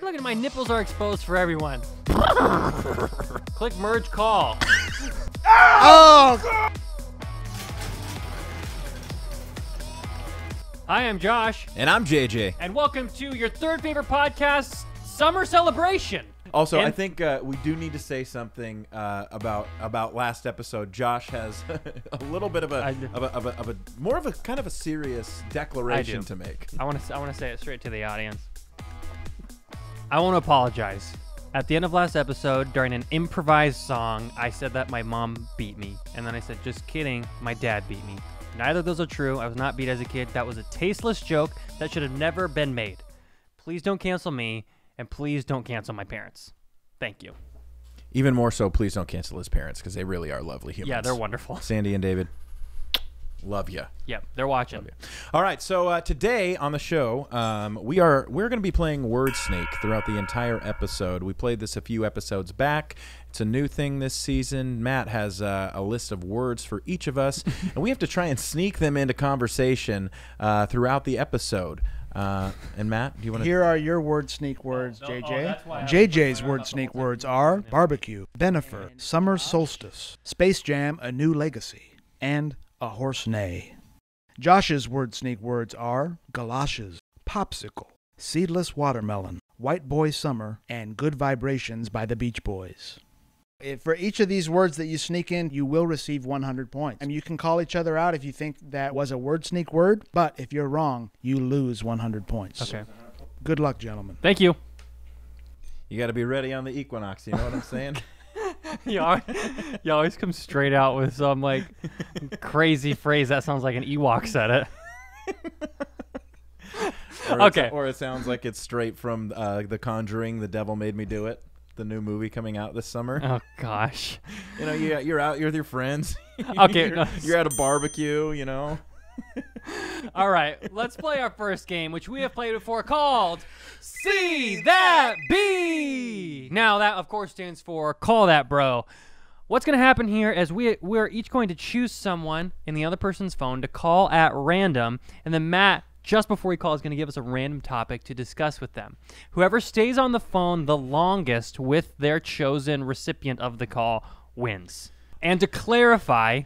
Look at my nipples are exposed for everyone. Click merge call. Oh! Hi, I'm Josh. And I'm JJ. And welcome to Your 3rd Favorite Podcast, Summer Celebration. Also, I think we do need to say something about last episode. Josh has a little bit of a more of a kind of a serious declaration to make. I want to say it straight to the audience. I want to apologize. At the end of last episode, during an improvised song, I said that my mom beat me, and then I said, "Just kidding, my dad beat me." Neither of those are true. I was not beat as a kid. That was a tasteless joke that should have never been made. Please don't cancel me. And please don't cancel my parents. Thank you. Even more so, please don't cancel his parents because they really are lovely humans. Yeah, they're wonderful. Sandy and David, love you. Yep, they're watching. All right, so today on the show, we're going to be playing Word Sneak throughout the entire episode. We played this a few episodes back. It's a new thing this season. Matt has a list of words for each of us, and we have to try and sneak them into conversation throughout the episode. And Matt, do you want to? Here are your word sneak words, JJ. Oh, JJ's word sneak words are barbecue, Benifer, summer solstice, Space Jam, A New Legacy, and a horse neigh. Josh's word sneak words are galoshes, popsicle, seedless watermelon, white boy summer, and good vibrations by the Beach Boys. For each of these words that you sneak in, you will receive 100 points. And you can call each other out if you think that was a word sneak word, but if you're wrong, you lose 100 points. Okay. Good luck, gentlemen. Thank you. You got to be ready on the equinox, you know what I'm saying? You always come straight out with some like crazy phrase that sounds like an Ewok said it. Or it sounds like it's straight from The Conjuring, The Devil Made Me Do It. The new movie coming out this summer. Oh gosh, you know, you're out, you're with your friends. Okay, you're at a barbecue, you know. All right, let's play our first game, which we have played before, called See That Bee. Now that, of course, stands for Call That Bro. What's going to happen here is we're each going to choose someone in the other person's phone to call at random, and then Matt, just before he calls, is going to give us a random topic to discuss with them. Whoever stays on the phone the longest with their chosen recipient of the call wins. And to clarify,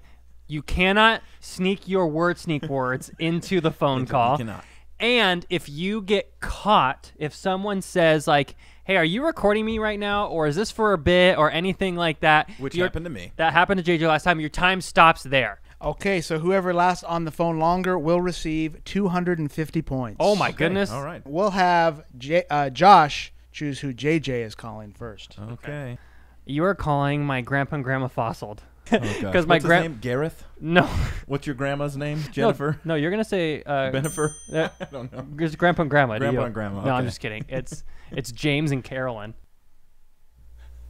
you cannot sneak your word sneak words into the phone call. You cannot. And if you get caught, if someone says like, hey, are you recording me right now, or is this for a bit, or anything like that. Which happened to me. That happened to JJ last time. Your time stops there. Okay, so whoever lasts on the phone longer will receive 250 points. Oh, my goodness. All right. We'll have Josh choose who JJ is calling first. Okay. You are calling my grandpa and grandma Fossiled. Oh, God. What's his name? Gareth? No. What's your grandma's name? Jennifer? No, you're going to say... Jennifer? I don't know. It's grandpa and grandma. Grandpa and grandma. Okay. No, I'm just kidding. It's James and Carolyn.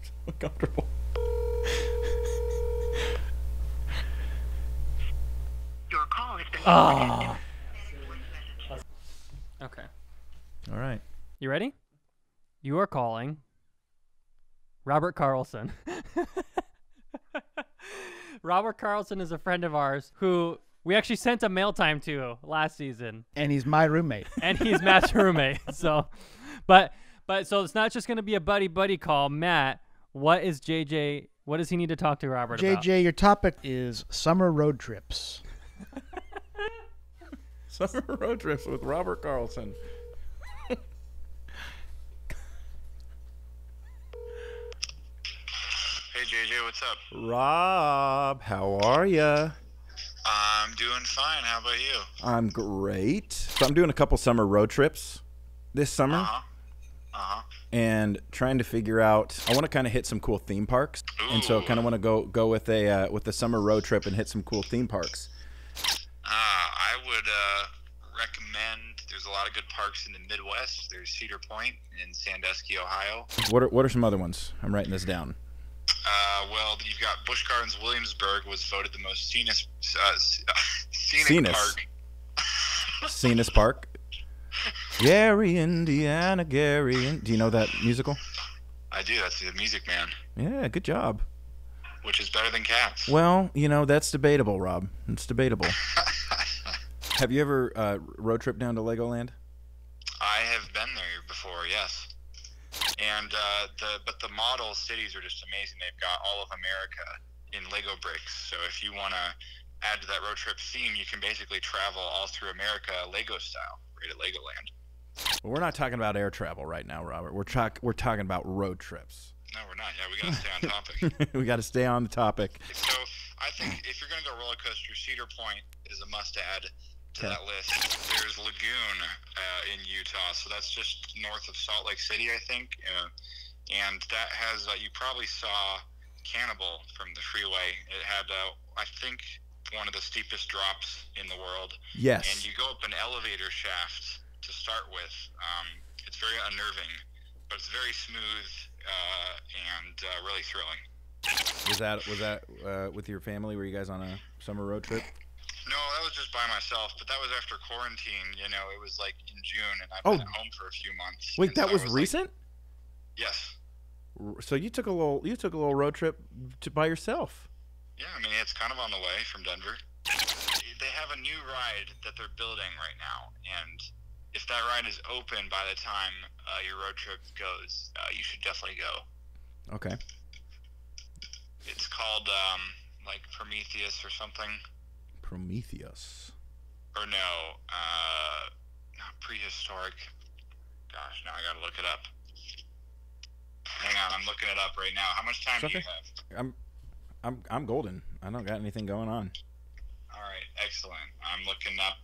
So uncomfortable. Oh. Okay. All right. You ready? You are calling Robert Carlson. Robert Carlson is a friend of ours who we actually sent a mail time to last season. And he's my roommate. And he's Matt's roommate. So, so it's not just going to be a buddy call. Matt, what is JJ? What does he need to talk to Robert about? JJ, your topic is summer road trips. Summer road trips with Robert Carlson. Hey JJ, what's up? Rob, how are ya? I'm doing fine. How about you? I'm great. So I'm doing a couple summer road trips this summer. And trying to figure out, I want to kind of hit some cool theme parks. Ooh. And so kind of want to go with a with the summer road trip and hit some cool theme parks. I would recommend, there's a lot of good parks in the Midwest. There's Cedar Point in Sandusky, Ohio. What are some other ones? I'm writing this down. Well, you've got Bush Gardens. Williamsburg was voted the most scenic park. Scenis Park. Gary, Indiana, Gary. Do you know that musical? I do. That's The Music Man. Yeah, good job. Which is better than Cats? Well, you know, that's debatable, Rob. It's debatable. Have you ever road trip down to Legoland? I have been there before, yes. And but the model cities are just amazing. They've got all of America in Lego bricks. So if you want to add to that road trip theme, you can basically travel all through America Lego style, right at Legoland. Well, we're not talking about air travel right now, Robert. We're talking about road trips. No, we're not. Yeah, we got to stay on topic. We got to stay on the topic. So I think if you're going to go roller coaster, Cedar Point is a must-add to that list. There's Lagoon in Utah, so that's just north of Salt Lake City, I think. And that has, you probably saw Cannibal from the freeway. It had, I think, one of the steepest drops in the world. Yes. And you go up an elevator shaft to start with. It's very unnerving, but it's very smooth and really thrilling. Was that with your family? Were you guys on a summer road trip? No, that was just by myself, but that was after quarantine. You know, it was like in June, and I've been at home for a few months. Wait, that was recent? Like, yes. So you took a little road trip by yourself. Yeah, I mean, it's kind of on the way from Denver. They have a new ride that they're building right now, and if that ride is open by the time your road trip goes, you should definitely go. Okay. It's called, like, Prometheus or something. Prometheus. Or no, not prehistoric. Gosh, now I gotta look it up. Hang on, I'm looking it up right now. How much time do you have? I'm golden. I don't got anything going on. All right, excellent. I'm looking up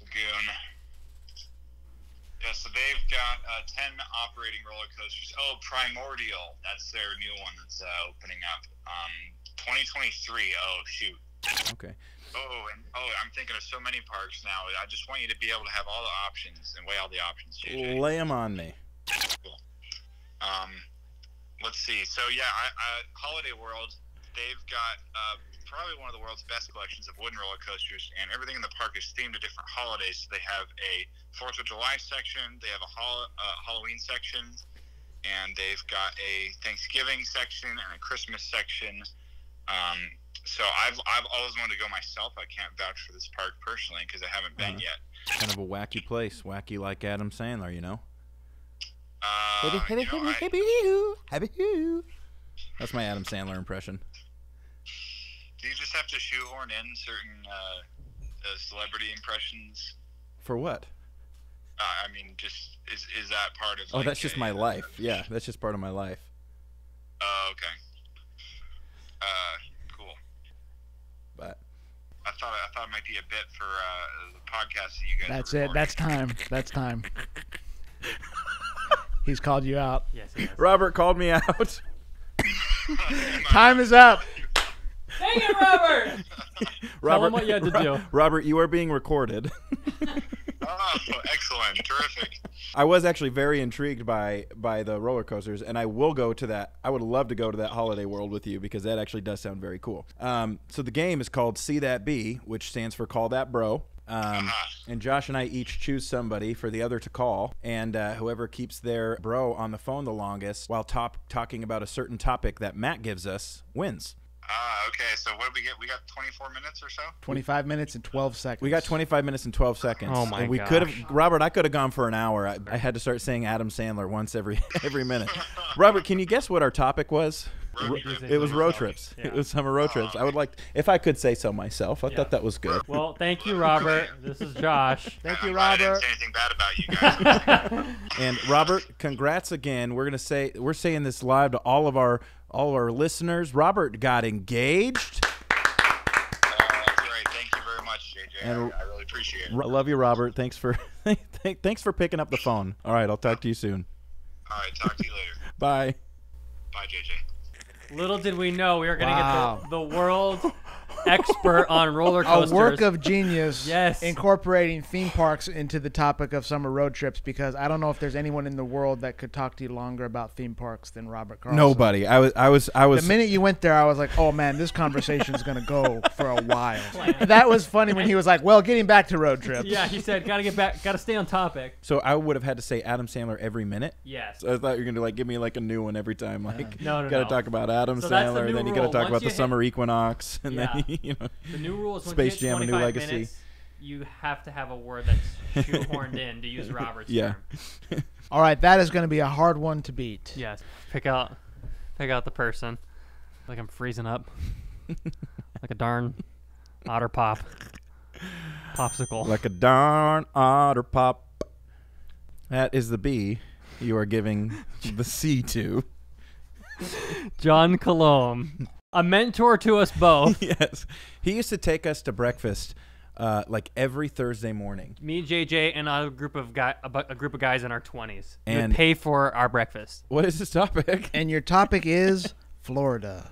Lagoon. Yeah, so they've got 10 operating roller coasters. Oh, Primordial. That's their new one that's opening up. 2023. Oh, shoot. Okay. Oh, I'm thinking of so many parks now. I just want you to be able to have all the options and weigh all the options, JJ. Lay them on me. Cool. Let's see. So, yeah, Holiday World, they've got probably one of the world's best collections of wooden roller coasters, and everything in the park is themed to different holidays. So they have a 4th of July section, they have a Halloween section, and they've got a Thanksgiving section and a Christmas section. So I've always wanted to go myself. I can't vouch for this park personally because I haven't been yet. Kind of a wacky place, wacky like Adam Sandler, you know. That's my Adam Sandler impression. Do you just have to shoehorn in certain celebrity impressions? For what? I mean, just is that part of? Oh, like, that's just my life. Yeah, that's just part of my life. Oh, okay. Cool. But I thought it might be a bit for the podcast that you guys. That's it. That's time. That's time. He's called you out. Yes, he has. Robert called me out. Time is up. Dang it, Robert! Robert, what you had to do. Robert, you are being recorded. Oh, excellent. Terrific. I was actually very intrigued by the roller coasters, and I will go to that. I would love to go to that Holiday World with you because that actually does sound very cool. So the game is called See That Bee, which stands for Call That Bro. And Josh and I each choose somebody for the other to call, and whoever keeps their bro on the phone the longest while talking about a certain topic that Matt gives us wins. Okay, so what did we get? We got 24 minutes or so? 25 minutes and 12 seconds. We got 25 minutes and 12 seconds. Oh, my gosh. Robert, I could have gone for an hour. I had to start saying Adam Sandler once every minute. Robert, can you guess what our topic was? It was road trips. Yeah. It was summer road trips. I would like, if I could say so myself, I thought that was good. Well, thank you, Robert. This is Josh. Thank you, Robert. I didn't say anything bad about you guys. And Robert, congrats again. We're saying this live to all of our listeners. Robert got engaged. That's great. Thank you very much, JJ. And I really appreciate it. I love you, Robert. Thanks for thanks for picking up the phone. All right, I'll talk to you soon. All right, talk to you later. Bye. Bye, JJ. Little did we know we were going to get the world's expert on roller coasters. A work of genius. Yes. Incorporating theme parks into the topic of summer road trips, because I don't know if there's anyone in the world that could talk to you longer about theme parks than Robert Carlson. Nobody. I was. The minute you went there, I was like, oh man, this conversation's going to go for a while. That was funny when he was like, well, getting back to road trips. Yeah, he said, got to stay on topic. So I would have had to say Adam Sandler every minute. Yes. So I thought you were going to like give me like a new one every time. Like, no, got to talk about Adam Sandler, and then you got to talk about the summer equinox, and then the new rule is Space Jam: A New Legacy. Minutes, you have to have a word that's shoehorned in, to use Robert's term. All right, that is going to be a hard one to beat. Yes. Pick out the person. Like I'm freezing up. Like a darn otter pop. Popsicle. Like a darn otter pop. That is the B you are giving the C to. John Colomb. A mentor to us both. Yes. He used to take us to breakfast like every Thursday morning. Me, JJ, and a group of guys in our 20s. And pay for our breakfast. What is this topic? And your topic is Florida.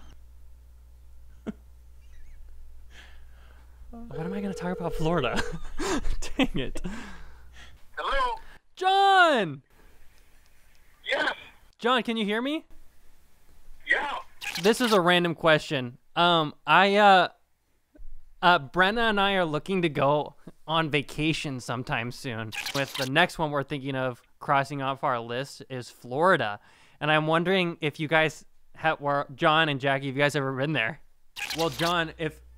What am I going to talk about Florida? Dang it. Hello? John! Yes? John, can you hear me? Yeah. This is a random question. Brenna and I are looking to go on vacation sometime soon. With the next one we're thinking of crossing off our list is Florida. And I'm wondering if you guys, John and Jackie, if you guys ever been there? Well, John,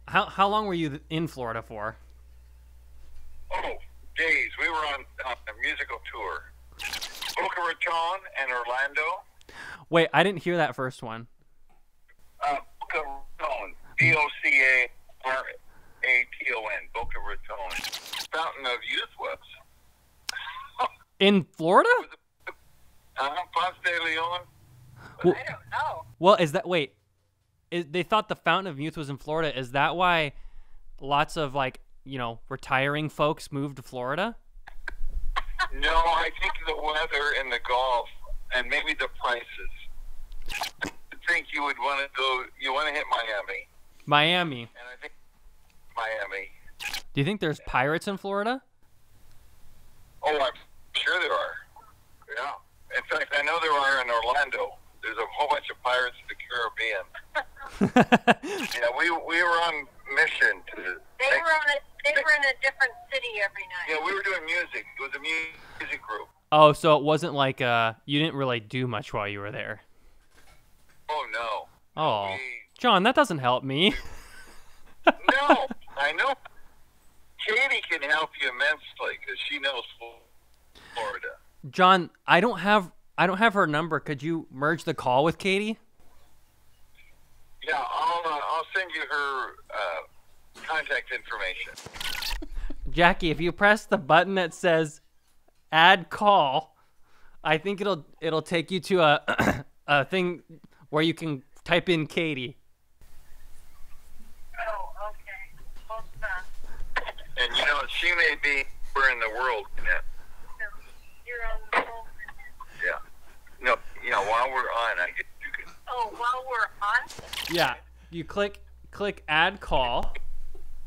how long were you in Florida for? Oh, days. We were on a musical tour. Boca Raton and Orlando. Wait, I didn't hear that first one. Boca Raton. B-O-C-A-R-A-T-O-N. Boca Raton. Fountain of Youth was. In Florida? Ponce de Leon. Well, I don't know. Well, is that... Wait. They thought the Fountain of Youth was in Florida. Is that why lots of, like, you know, retiring folks moved to Florida? No, I think the weather and the golf and maybe the prices. I think you would want to go, you want to hit Miami. Miami. And I think Miami. Do you think there's pirates in Florida? Oh, I'm sure there are. Yeah. In fact, I know there are in Orlando. There's a whole bunch of pirates in the Caribbean. Yeah, we were on mission to. They were in a different city every night. Yeah, we were doing music. It was a music group. Oh, so it wasn't like you didn't really do much while you were there. Oh no. Oh, John, that doesn't help me. No, I know. Katie can help you immensely because she knows Florida. John, I don't have her number. Could you merge the call with Katie? Yeah, I'll send you her contact information. Jackie, if you press the button that says "Add Call," I think it'll take you to a thing where you can type in Katie. Oh, okay. Hold on. And you know, she may be where in the world now. No, you're on the phone. Yeah. No, you know, while we're on, I get. Oh, while we're on? Yeah. You click add call.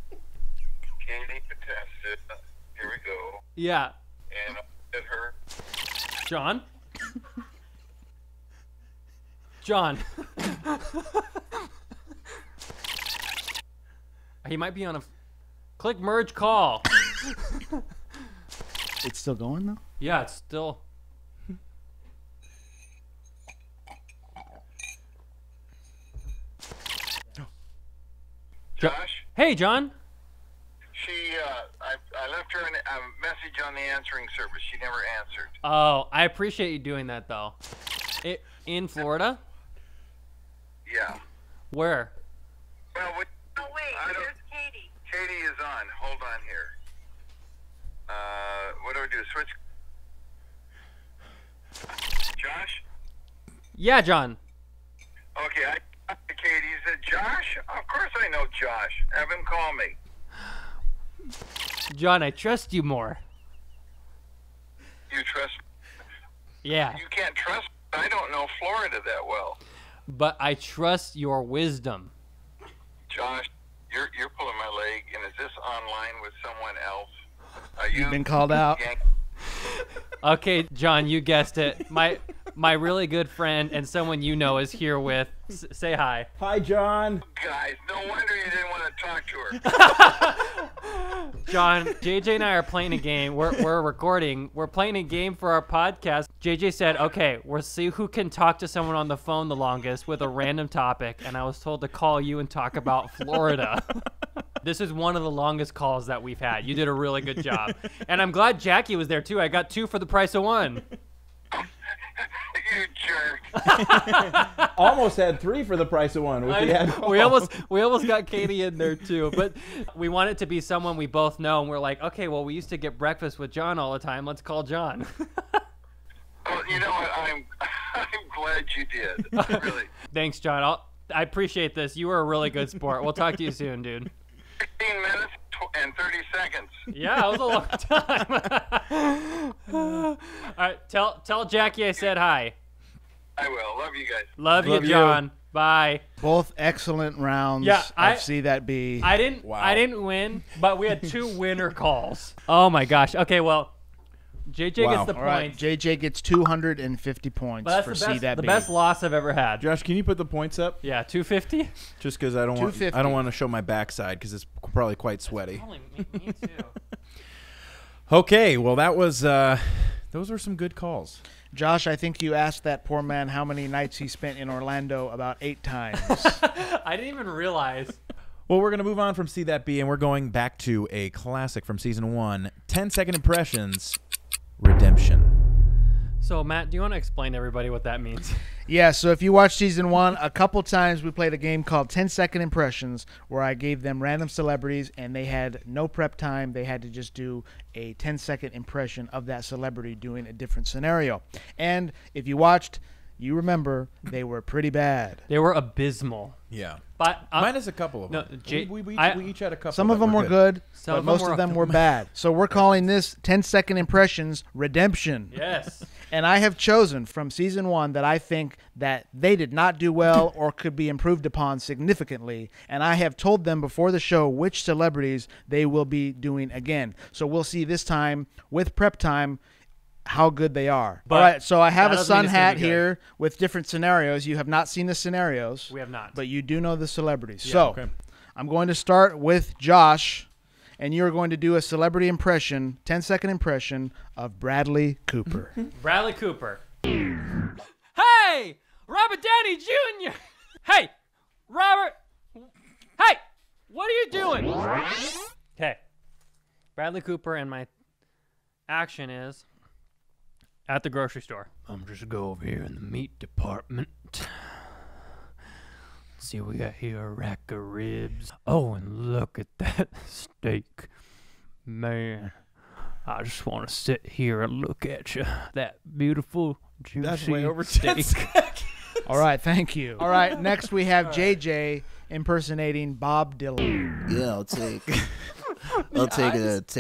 Katie Patessa. Here we go. Yeah. And I'll hit her. John? John. He might be on a... Click merge call. It's still going, though? Yeah, it's still... Josh? Hey, John. She, I left her a message on the answering service. She never answered. Oh, I appreciate you doing that, though. In Florida? Yeah. Where? Well, wait, there's Katie. Katie is on. Hold on here. What do we do? Switch? Josh? Yeah, John. Okay, Katie said, Josh? Of course I know Josh. Have him call me. John, I trust you more. You trust me? Yeah. You can't trust me. I don't know Florida that well. But I trust your wisdom. Josh, you're pulling my leg, and is this online with someone else? You've been called out. Okay, John, you guessed it. My really good friend and someone you know is here with. Say hi. Hi, John. Guys, no wonder you didn't want to talk to her. John, JJ and I are playing a game. We're recording. We're playing a game for our podcast. JJ said, okay, we'll see who can talk to someone on the phone the longest with a random topic. And I was told to call you and talk about Florida. This is one of the longest calls that we've had. You did a really good job. And I'm glad Jackie was there, too. I got two for the price of one. Almost had three for the price of one. We almost got Katie in there too, but we want it to be someone we both know, and we're like, okay, well, we used to get breakfast with John all the time. Let's call John. Well, you know what? I'm glad you did. Really. Thanks, John. I appreciate this. You were a really good sport. We'll talk to you soon, dude. 15 minutes and 30 seconds. Yeah, that was a long time. All right, tell Jackie I said hi. I will. Love you guys. Love you, John. You. Bye. Both excellent rounds. Yeah, I didn't win, but we had two winner calls. Oh my gosh. Okay, well, JJ gets the points. Right. JJ gets 250 points for C that B. The best loss I've ever had. Josh, can you put the points up? Yeah, 250. Just because I don't want to show my backside because it's probably quite sweaty. Me too. Okay, well that was those were some good calls. Josh, I think you asked that poor man how many nights he spent in Orlando about 8 times. I didn't even realize. Well, we're going to move on from See That B, and we're going back to a classic from Season 1, 10-second impressions Redemption. So, Matt, do you want to explain to everybody what that means? Yeah, so if you watch Season 1, a couple times we played a game called 10-second impressions where I gave them random celebrities, and they had no prep time. They had to just do a 10-second impression of that celebrity doing a different scenario. And if you watched, you remember they were pretty bad. They were abysmal. Yeah. But minus a couple of them. No, we each had a couple. Some of them were good, but most of them were bad. So we're calling this 10-second impressions Redemption. Yes. And I have chosen from Season 1 that I think that they did not do well or could be improved upon significantly. And I have told them before the show which celebrities they will be doing again. So we'll see this time with prep time how good they are. But all right, so I have a sun hat here with different scenarios. You have not seen the scenarios. We have not. But you do know the celebrities. Yeah, so okay. I'm going to start with Josh, and you're going to do a celebrity impression, 10-second impression, of Bradley Cooper. Bradley Cooper. Hey, Robert Downey Jr. Hey, Robert. Hey, what are you doing? Okay. Bradley Cooper, and my action is... at the grocery store. I'm just gonna go over here in the meat department. Let's see what we got here, a rack of ribs. Oh, and look at that steak. Man, I just want to sit here and look at you. That beautiful, juicy steak. That's way over 10 seconds. All right, thank you. All right, next we have JJ impersonating Bob Dylan. Yeah, I'll take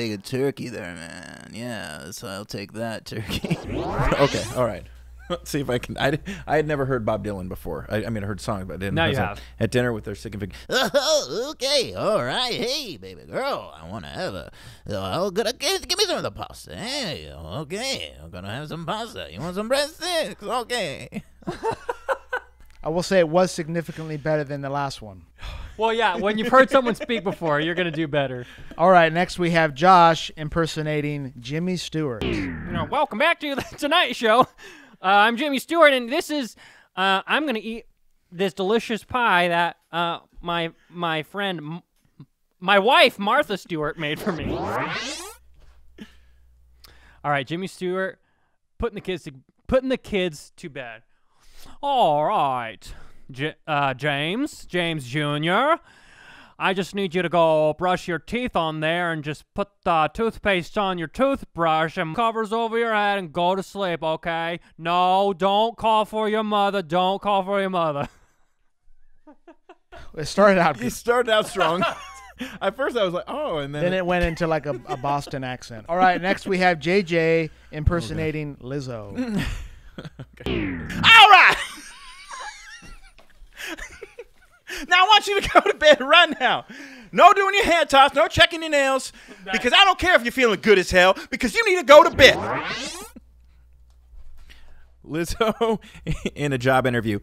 a turkey there, man. Yeah, so I'll take that turkey. Okay, all right. Let's see if I can. I had never heard Bob Dylan before. I mean, I heard songs, but I didn't. Now you have. At dinner with their sick and fig. Oh, okay, all right. Hey, baby girl, I want to have a. Oh, give me some of the pasta. Hey, okay, I'm gonna have some pasta. You want some breadsticks? Okay. I will say it was significantly better than the last one. Well, yeah, when you've heard someone speak before, you're going to do better. All right, next we have Josh impersonating Jimmy Stewart. You know, welcome back to the Tonight Show. I'm Jimmy Stewart, and this is, I'm going to eat this delicious pie that my friend, my wife, Martha Stewart, made for me. All right, Jimmy Stewart, putting the kids to bed. All right, James Jr., I just need you to go brush your teeth on there and just put the toothpaste on your toothbrush and covers over your head and go to sleep, okay? No, don't call for your mother. Don't call for your mother. It started out strong. At first I was like, oh, and then it went into like a Boston accent. All right, next we have JJ impersonating Lizzo. Okay. All right. Now I want you to go to bed right now. No doing your hair toss, no checking your nails, because I don't care if you're feeling good as hell, because you need to go to bed. Lizzo in a job interview.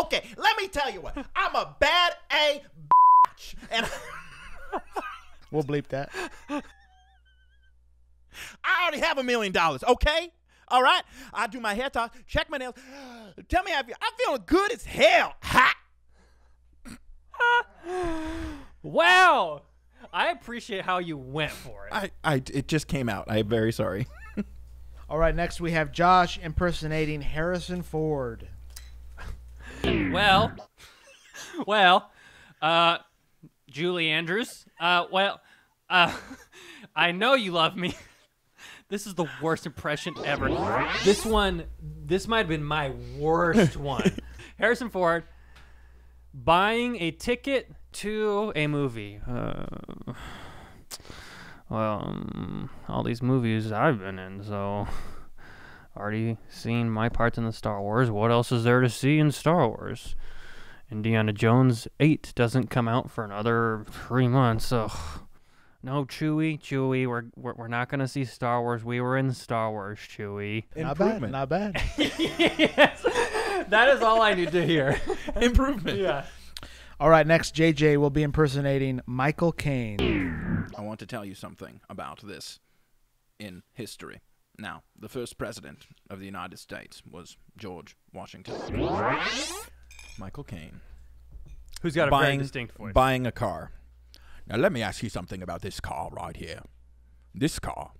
Okay, let me tell you what. I'm a bad A bitch. And we'll bleep that. I already have $1 million, okay? All right, I do my hair toss, check my nails. Tell me how I'm feeling good as hell. Ha! Wow, I appreciate how you went for it. It just came out. I'm very sorry. All right, next we have Josh impersonating Harrison Ford. Well, Julie Andrews, I know you love me. This is the worst impression ever. This might have been my worst one. Harrison Ford buying a ticket to a movie. All these movies I've been in, so already seen my parts in the Star Wars. What else is there to see in Star Wars? Indiana Jones 8 doesn't come out for another 3 months, so... No, Chewie, we're not gonna see Star Wars. We were in Star Wars, Chewie. Improvement. Not bad. Yes, that is all I need to hear. Improvement. Yeah. All right, next, JJ will be impersonating Michael Caine. I want to tell you something about this in history. Now, the first president of the United States was George Washington. Michael Caine, who's got a very distinct voice, buying a car. Now, let me ask you something about this car right here. This car,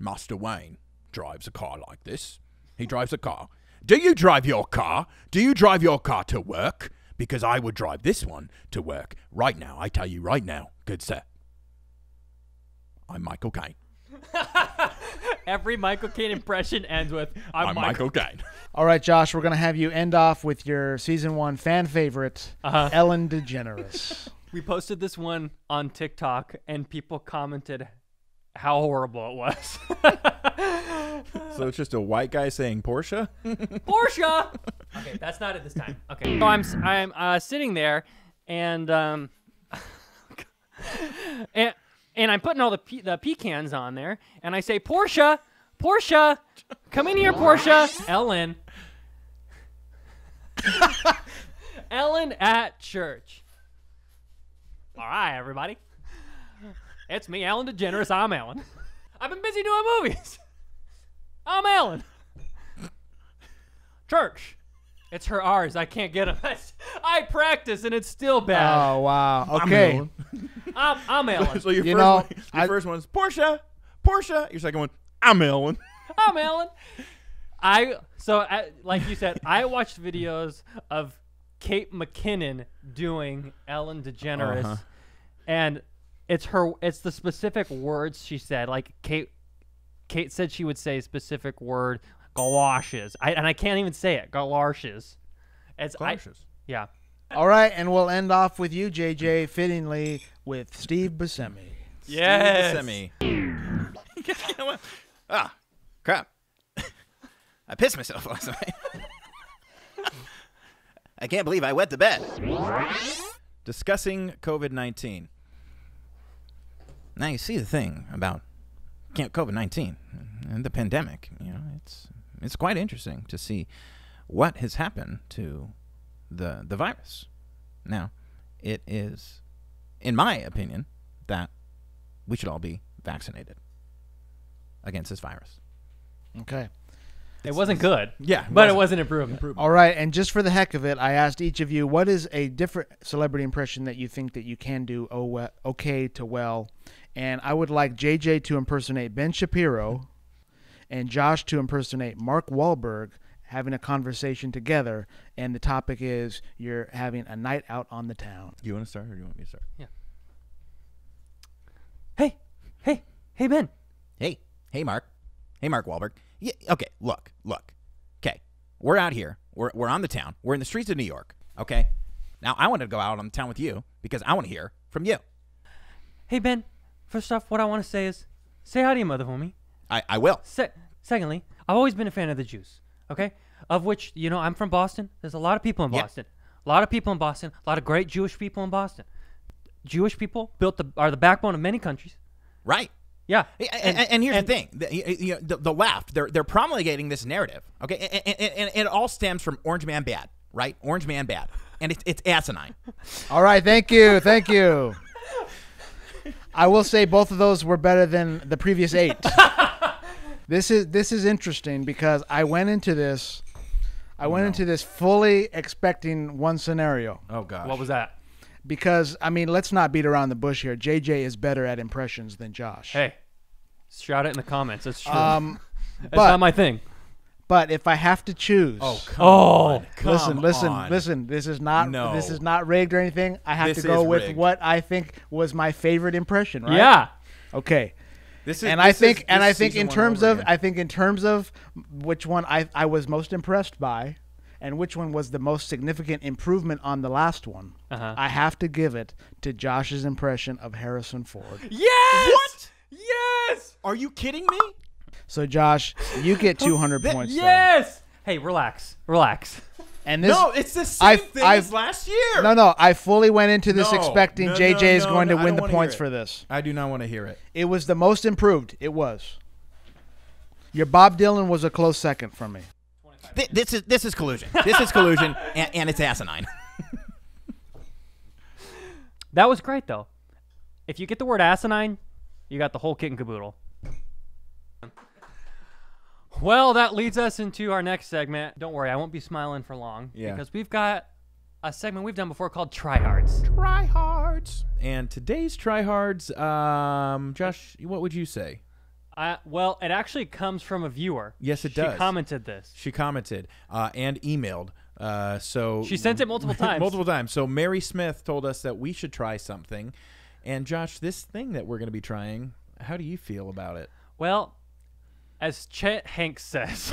Master Wayne drives a car like this. He drives a car. Do you drive your car? Do you drive your car to work? Because I would drive this one to work right now. I tell you right now, good sir. I'm Michael Caine. Every Michael Caine impression ends with, I'm Michael Caine. All right, Josh, we're going to have you end off with your season one fan favorite, Ellen DeGeneres. We posted this one on TikTok, and people commented how horrible it was. So it's just a white guy saying Porsche? Porsche! Okay, that's not it this time. Okay. So I'm sitting there, and I'm putting all the pecans on there, and I say, Porsche, come in here, Porsche. Ellen at church. All right, everybody. It's me, Ellen DeGeneres. I'm Ellen. I've been busy doing movies. I'm Ellen. Church. It's her R's. I can't get them. I practice, and it's still bad. Oh, wow. Okay. I'm Ellen. So your first one is Porsche. Your second one, I'm Ellen. So, like you said, I watched videos of Kate McKinnon doing Ellen DeGeneres, and it's the specific words she said. Like Kate said she would say a specific word, galoshes. I can't even say it, galoshes. It's galoshes. Yeah. All right, and we'll end off with you, JJ, fittingly with Steve Buscemi. Yes. Steve Buscemi. Ah, crap! I pissed myself last night. I can't believe I wet the bed. Discussing COVID-19. Now you see the thing about COVID-19 and the pandemic. You know, it's quite interesting to see what has happened to the virus. Now, it is, in my opinion, that we should all be vaccinated against this virus. Okay. It wasn't good, yeah, but it was an improvement. All right, and just for the heck of it, I asked each of you, what is a different celebrity impression that you think that you can do okay to well? And I would like JJ to impersonate Ben Shapiro and Josh to impersonate Mark Wahlberg having a conversation together, and the topic is you're having a night out on the town. You want to start or do you want me to start? Yeah. Hey, Ben. Hey, Mark. Hey, Mark Wahlberg. Yeah, okay, look. Okay, we're out here. We're on the town. We're in the streets of New York, okay? Now, I want to go out on the town with you because I want to hear from you. Hey, Ben, first off, what I want to say is say hi to your mother, homie. I will. Secondly, I've always been a fan of the Jews, okay? Of which, you know, I'm from Boston. There's a lot of people in Boston. Yeah. A lot of great Jewish people in Boston. Jewish people are the backbone of many countries. Right. Yeah, and here's the thing: the left, they're promulgating this narrative. Okay, and it all stems from Orange Man Bad, right? Orange Man Bad, and it's asinine. All right, thank you. I will say both of those were better than the previous 8. This is interesting because I went into this fully expecting one scenario. Oh gosh, what was that? Because, I mean, let's not beat around the bush here. JJ is better at impressions than Josh. Hey, shout it in the comments. That's true. That's not my thing. But if I have to choose, listen, this is not rigged or anything. I have to go with what I think was my favorite impression, right? Yeah. Okay. I think in terms of which one I was most impressed by and which one was the most significant improvement on the last one, I have to give it to Josh's impression of Harrison Ford. Yes! What? Yes! Are you kidding me? So, Josh, you get 200 points. Yes! Though. Hey, relax. And this, no, it's the same thing as last year. No, I fully went into this expecting JJ is going to win the points for this. I do not want to hear it. It was the most improved. It was. Your Bob Dylan was a close second for me. This is collusion. This is collusion, and it's asinine. That was great, though. If you get the word asinine, you got the whole kit and caboodle. Well, that leads us into our next segment. Don't worry, I won't be smiling for long. Yeah. Because we've got a segment we've done before called Try Hards. Try Hards. And today's Try Hards, Josh, what would you say? Well, it actually comes from a viewer. Yes, it does. She commented this. She commented and emailed. So she sent it multiple times. Multiple times. So Mary Smith told us that we should try something. And Josh, this thing that we're going to be trying, how do you feel about it? Well, as Chet Hanks says,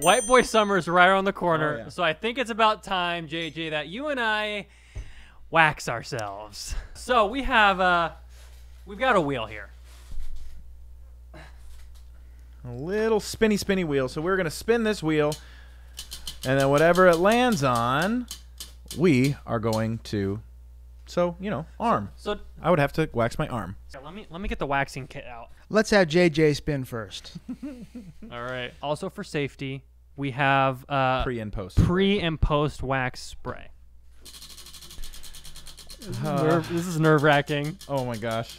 white boy summer is right around the corner. Oh, yeah. So I think it's about time, JJ, that you and I wax ourselves. So we have we've got a wheel here. A little spinny wheel. So we're going to spin this wheel, and then whatever it lands on, we are going to, arm. So I would have to wax my arm. Let me get the waxing kit out. Let's have JJ spin first. All right. Also for safety, we have pre and post wax spray. This is nerve-wracking. Oh my gosh.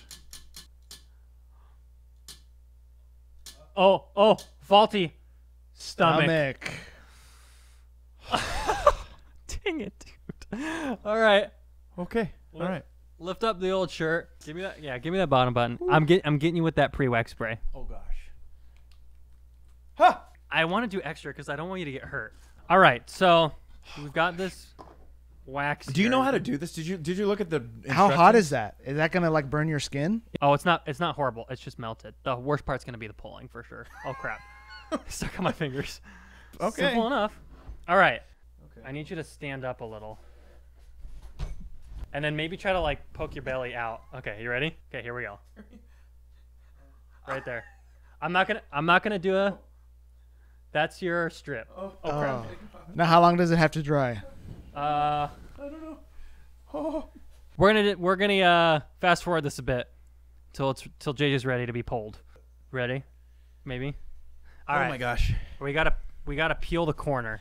Oh, faulty stomach. Dang it, dude. All right. Okay. All right. Lift up the old shirt. Give me that. Yeah, give me that bottom button. Ooh. I'm getting you with that pre-wax spray. Oh gosh. Huh. I want to do extra because I don't want you to get hurt. All right. So we've got this wax. Do you know how to do this? Did you look at the instructions? How hot is that? Is that gonna like burn your skin? Oh, it's not horrible. It's just melted. The worst part's gonna be the pulling for sure. Oh crap. Stuck on my fingers. Okay. Simple enough. All right. Okay. I need you to stand up a little. And then maybe try to like poke your belly out. Okay, you ready? Okay, here we go. Right there. I'm not gonna do a. That's your strip. Oh crap. Now how long does it have to dry? I don't know. Oh. We're gonna fast forward this a bit, till JJ's ready to be pulled. Ready? Maybe. All right. Oh my gosh. We gotta peel the corner.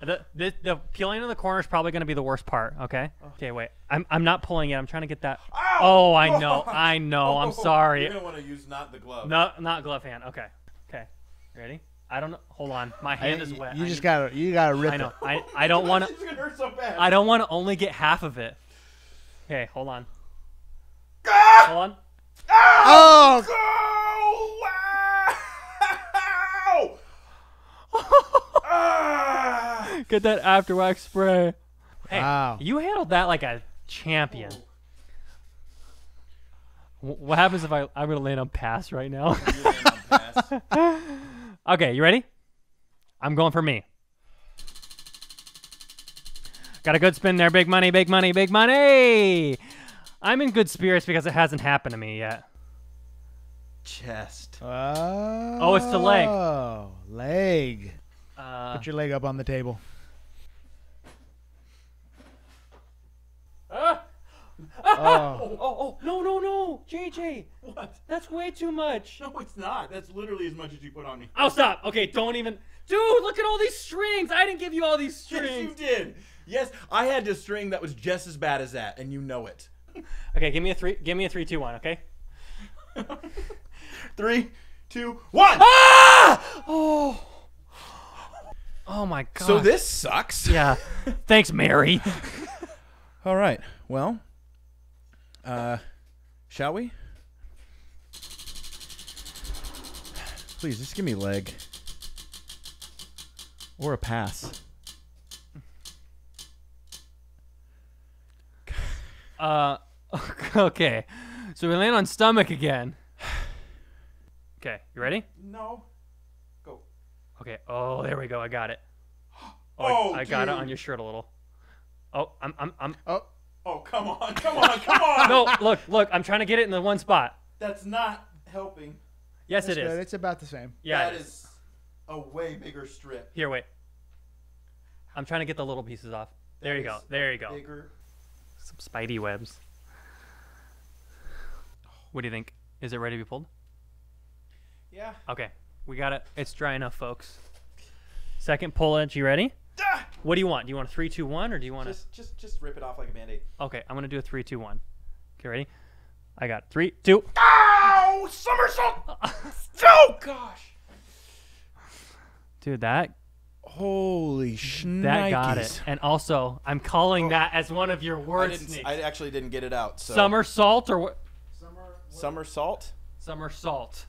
The peeling of the corner is probably going to be the worst part. Okay. Okay. Wait. I'm not pulling it. I'm trying to get that. Ow! Oh, I know. I'm sorry. You're gonna want to use not the glove. No, not glove hand. Okay. Okay. Ready? I don't know. Hold on. My hand is wet. You gotta rip it. I know. I don't want to. It's gonna hurt so bad. I don't want to only get half of it. Okay. Hold on. Ah! Hold on. Ah! Oh. Wow! Ah! Get that after wax spray. Hey, wow. You handled that like a champion. What happens if I'm gonna land on pass right now? You land on pass. Okay, you ready? I'm going for me. Got a good spin there. Big money, big money, big money. I'm in good spirits because it hasn't happened to me yet. Chest. Oh, it's the leg. Oh, leg. Put your leg up on the table. Oh, no, JJ. What? That's way too much. No, it's not. That's literally as much as you put on me. Oh, stop. Okay, don't even. Dude, look at all these strings. I didn't give you all these strings. Yes, you did. Yes, I had this string that was just as bad as that, and you know it. Okay, give me a 3, 2, 1, okay? 3, 2, 1. Ah! Oh. Oh my god. So this sucks. Yeah. Thanks, Mary. All right. Well, shall we? Please, just give me leg. Or a pass. Okay. So we land on stomach again. Okay, you ready? No. Go. Okay. Oh, there we go. I got it. Oh, I got it on your shirt a little. Oh, I'm. Oh, come on. No, look. I'm trying to get it in the one spot. That's not helping. Yes, that's it good. Is. It's about the same. Yeah. That is a way bigger strip. Here, wait. I'm trying to get the little pieces off. There you go. There you go. Bigger. Some spidey webs. What do you think? Is it ready to be pulled? Yeah. Okay. We got it. It's dry enough, folks. Second pull edge. You ready? Ah! What do you want? Do you want a 3, 2, 1, or do you want just rip it off like a Band-Aid? Okay. I'm gonna do a 3, 2, 1. Okay, ready? I got 3, 2. Ow! Somersault! Oh gosh! Dude, that. Holy shnikes. That got it. And also, I'm calling that as one of your words. I actually didn't get it out. So. Somersault or what? Somersault. Somersault.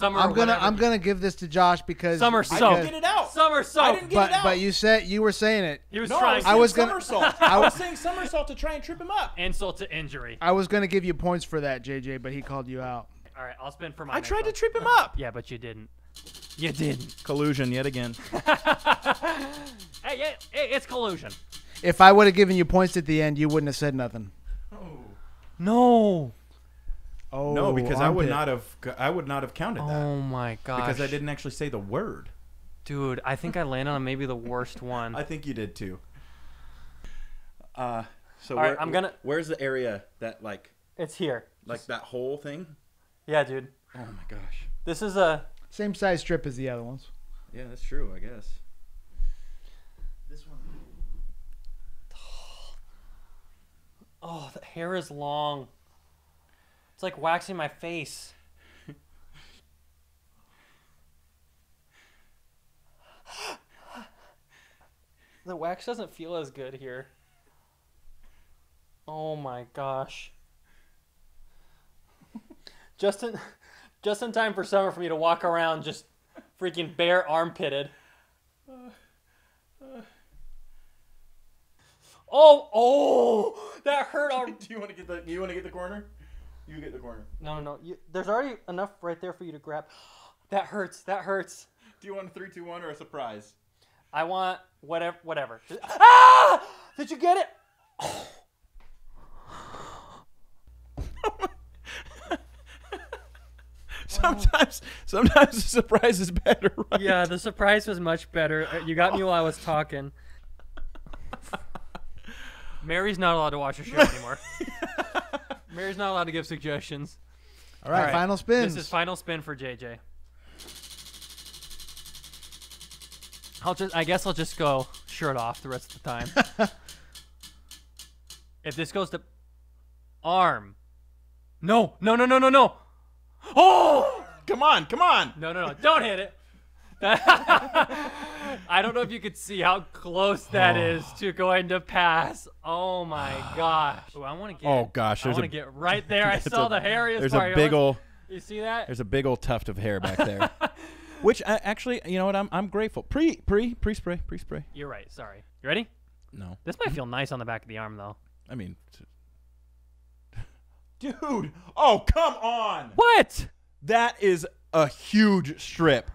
I'm gonna give this to Josh because somersault. I didn't get it out. Somersault. I didn't get it out. But you said you were saying it. He was trying. I was gonna somersault. I was saying somersault to try and trip him up. Insult to injury. I was gonna give you points for that, JJ, but he called you out. All right, I'll spin for my. I tried to trip him up. Yeah, but you didn't. You didn't. Collusion yet again. Hey, it's collusion. If I would have given you points at the end, you wouldn't have said nothing. Oh. No. Oh, no, because I would not have counted that. Oh my gosh. Because I didn't actually say the word. Dude, I think I landed on maybe the worst one. I think you did too. So all right, where's the area that like it's here. Like that whole thing? Yeah, dude. Oh my gosh. This is a same size strip as the other ones. Yeah, that's true, I guess. This one. Oh, the hair is long. It's like waxing my face. The wax doesn't feel as good here. Oh my gosh. Just in time for summer for me to walk around just freaking bare armpitted. Oh, that hurt. Do you want to get the corner? You get the corner. No. There's already enough right there for you to grab. That hurts. That hurts. Do you want a 3, 2, 1 or a surprise? I want whatever. Ah! Did you get it? Oh. Sometimes the surprise is better, right? Yeah, the surprise was much better. You got me while I was talking. Mary's not allowed to watch her show anymore. Mary's not allowed to give suggestions. All right, final spin. This is final spin for JJ. I guess I'll just go shirt off the rest of the time. If this goes to arm. No. Oh, come on. No. Don't hit it. I don't know if you could see how close that is to going to pass. Oh my gosh. Ooh, I want to get right there. I saw the hairiest part. There's a big old. You see that? There's a big old tuft of hair back there. Which I actually, you know what? I'm grateful. Pre-spray. You're right. Sorry. You ready? No. This might feel nice on the back of the arm though. I mean, dude. Oh, come on. What? That is a huge strip.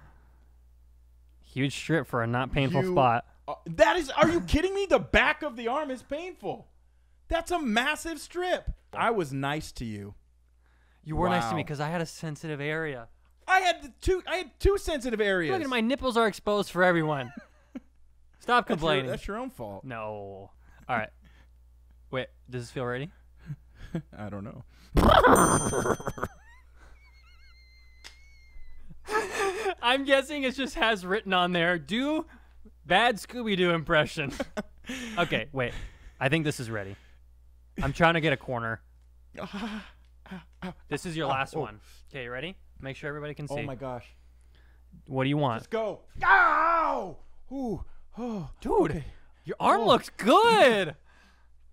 Huge strip for a not painful spot. That is, are you kidding me? The back of the arm is painful. That's a massive strip. I was nice to you. You were nice to me because I had a sensitive area. I had two sensitive areas. Look at my nipples are exposed for everyone. Stop complaining. That's your own fault. No. All right. Wait, does this feel ready? I don't know. I'm guessing it just has written on there, do bad Scooby-Doo impression. Okay, wait. I think this is ready. I'm trying to get a corner. This is your last one. Okay, you ready? Make sure everybody can see. Oh, my gosh. What do you want? Let's go. Ow! Ooh. Oh, dude, okay. Your arm looks good.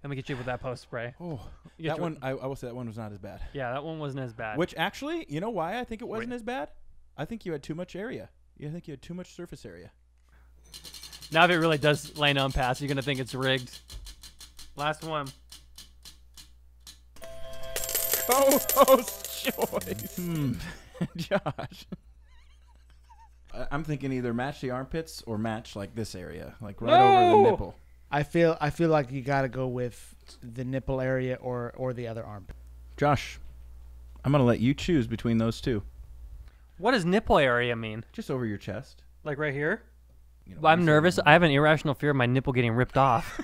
Let me get you with that post spray. Oh, that one, I will say that one was not as bad. Yeah, that one wasn't as bad. Which actually, you know why I think it wasn't as bad? I think you had too much area. I think you had too much surface area. Now if it really does land on pass, you're going to think it's rigged. Last one. Co-host choice. Josh. I'm thinking either match the armpits or match like this area, like right over the nipple. I feel like you got to go with the nipple area or the other armpit. Josh, I'm going to let you choose between those two. What does nipple area mean? Just over your chest. Like right here? You know, well, I'm nervous. I have an irrational fear of my nipple getting ripped off.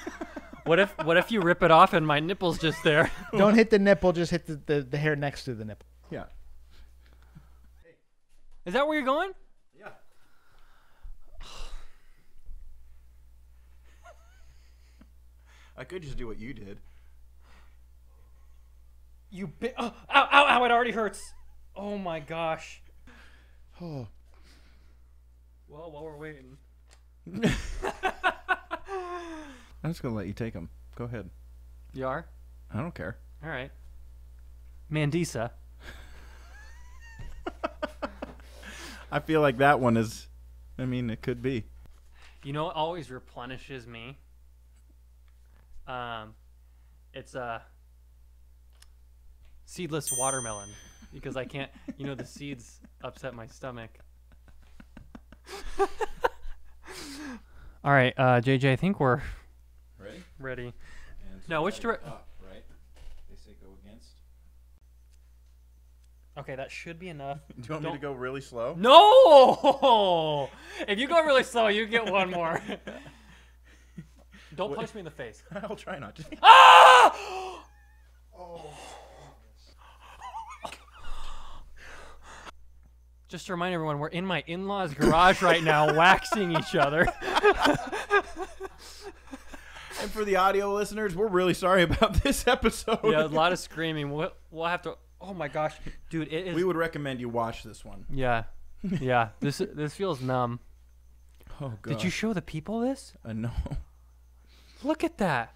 What if you rip it off and my nipple's just there? Don't hit the nipple. Just hit the hair next to the nipple. Yeah. Is that where you're going? Yeah. I could just do what you did. You bit. Oh, ow, ow, ow, it already hurts. Oh my gosh. Oh. Well, while we're waiting. I'm just going to let you take them. Go ahead. You are? I don't care. All right. Mandisa. I feel like that one is, I mean, it could be. You know what always replenishes me? It's seedless watermelon because I can't, you know, the seeds upset my stomach. All right, JJ, I think we're ready. Now, which direction? Right? They say go against. Okay, that should be enough. Do you want me to go really slow? No! If you go really slow, you get one more. Don't punch me in the face. I'll try not to. Ah! Oh. Just to remind everyone, we're in my in-laws' garage right now, waxing each other. And for the audio listeners, we're really sorry about this episode. Yeah, a lot of screaming. We'll have to. Oh my gosh, dude! It is. We would recommend you watch this one. Yeah, yeah. This feels numb. Oh god. Did you show the people this? No. Look at that.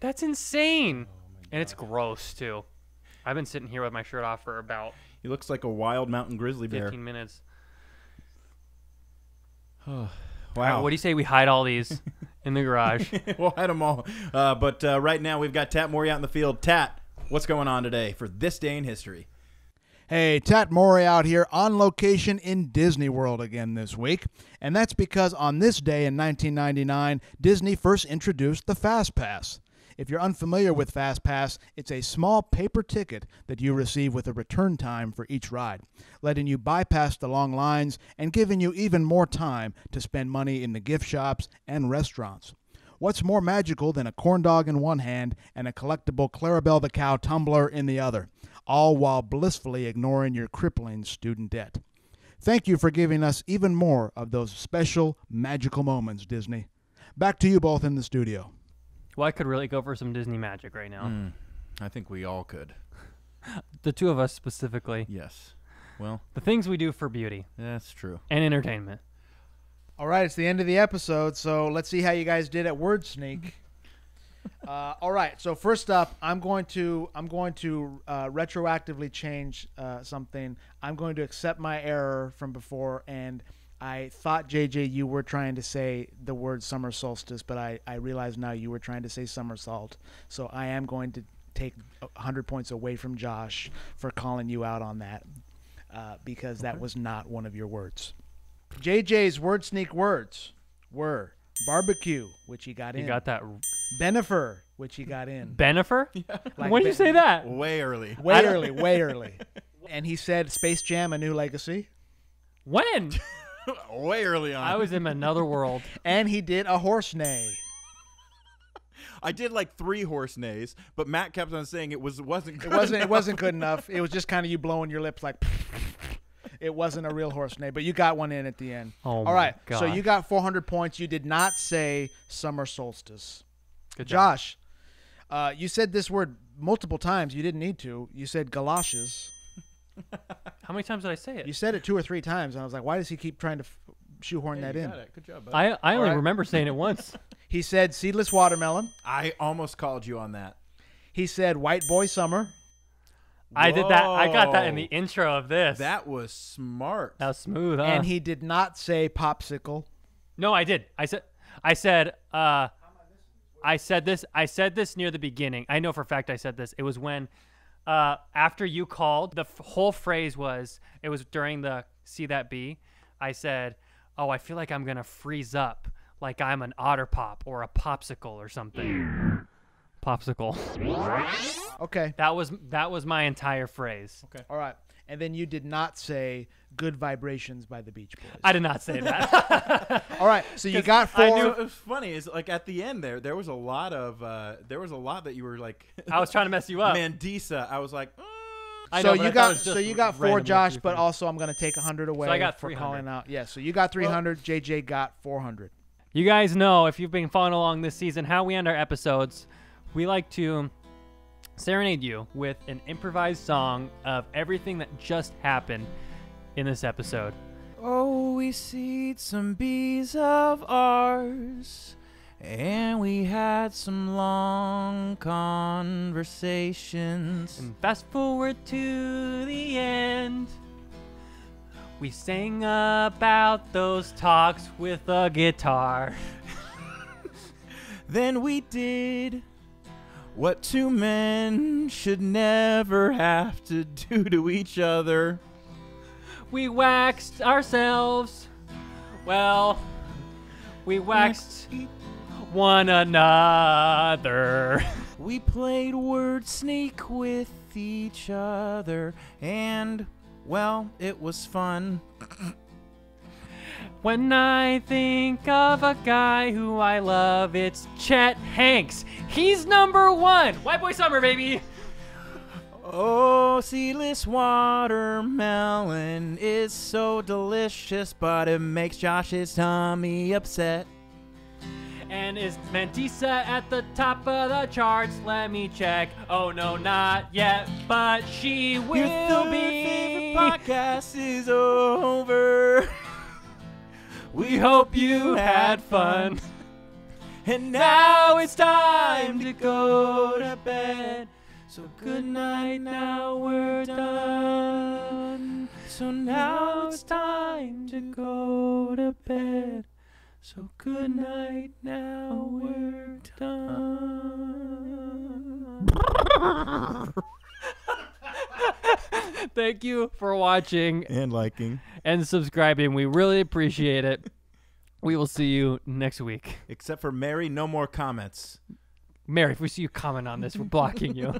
That's insane. Oh my god. And it's gross too. I've been sitting here with my shirt off for about. He looks like a wild mountain grizzly bear. 15 minutes. Oh, wow. What do you say we hide all these in the garage? We'll hide them all. But right now we've got Tat Mori out in the field. Tat, what's going on today for This Day in History? Hey, Tat Mori out here on location in Disney World again this week. And that's because on this day in 1999, Disney first introduced the FastPass. If you're unfamiliar with FastPass, it's a small paper ticket that you receive with a return time for each ride, letting you bypass the long lines and giving you even more time to spend money in the gift shops and restaurants. What's more magical than a corn dog in one hand and a collectible Clarabelle the Cow tumbler in the other, all while blissfully ignoring your crippling student debt? Thank you for giving us even more of those special, magical moments, Disney. Back to you both in the studio. Well, I could really go for some Disney magic right now. I think we all could. The two of us specifically. Yes. Well. The things we do for beauty. That's true. And entertainment. All right, it's the end of the episode, so let's see how you guys did at Word Sneak. All right, so first up, I'm going to retroactively change something. I'm going to accept my error from before, and I thought, JJ, you were trying to say the word summer solstice, but I realize now you were trying to say somersault. So I am going to take 100 points away from Josh for calling you out on that because that was not one of your words. JJ's Word Sneak words were barbecue, which he got in. You got that. Benefer, which he got in. Benefer? Yeah. Like when did you say that? Way early. Way early. And he said Space Jam, A New Legacy. When? Way early on. I was in another world. And he did a horse neigh. I did like 3 horse neighs, but Matt kept on saying it wasn't good enough. It was just kind of you blowing your lips like it wasn't a real horse neigh, but you got one in at the end. Oh, all right. God. So you got 400 points. You did not say summer solstice. Good job. Josh, you said this word multiple times. You didn't need to. You said galoshes. How many times did I say it? You said it 2 or 3 times, and I was like, why does he keep trying to shoehorn that in? Good job, bud. I only remember saying it once. He said seedless watermelon. I almost called you on that. He said white boy summer. I did that. I got that in the intro of this. That was smart. That was smooth, huh? And he did not say popsicle. No, I did. I said I said this near the beginning. I know for a fact I said this. It was when, after you called, the whole phrase was, it was during the See That Bee. I said, oh, I feel like I'm going to freeze up like I'm an otter pop or a popsicle or something. Popsicle. Okay. That was my entire phrase. Okay. All right. And then you did not say Good Vibrations by the Beach Boys. I did not say that. All right. So you got four. I knew it was funny. Is like at the end there was a lot of, that you were like. I was trying to mess you up. Mandisa. I was like. So you got four, Josh, but also I'm going to take 100 away. So I got 300. For calling out. Yeah. So you got 300. Well, JJ got 400. You guys know, if you've been following along this season, how we end our episodes, we like to serenade you with an improvised song of everything that just happened in this episode. Oh, we seed some bees of ours, and we had some long conversations. And fast forward to the end, we sang about those talks with a guitar. Then we did what two men should never have to do to each other. We waxed ourselves. Well, we waxed one another. We played Word Sneak with each other, and, well, it was fun. When I think of a guy who I love, it's Chet Hanks. He's #1. White boy summer, baby. Oh, seedless watermelon is so delicious, but it makes Josh's tummy upset. And is Mandisa at the top of the charts? Let me check. Oh, no, not yet, but she will be. Your 3rd Favorite Podcast is over. We hope you had fun. And now it's time to go to bed. So good night, now we're done. So now it's time to go to bed. So good night, now we're done. Thank you for watching and liking and subscribing. We really appreciate it. We will see you next week. Except for Mary, no more comments. Mary, if we see you comment on this, we're blocking you.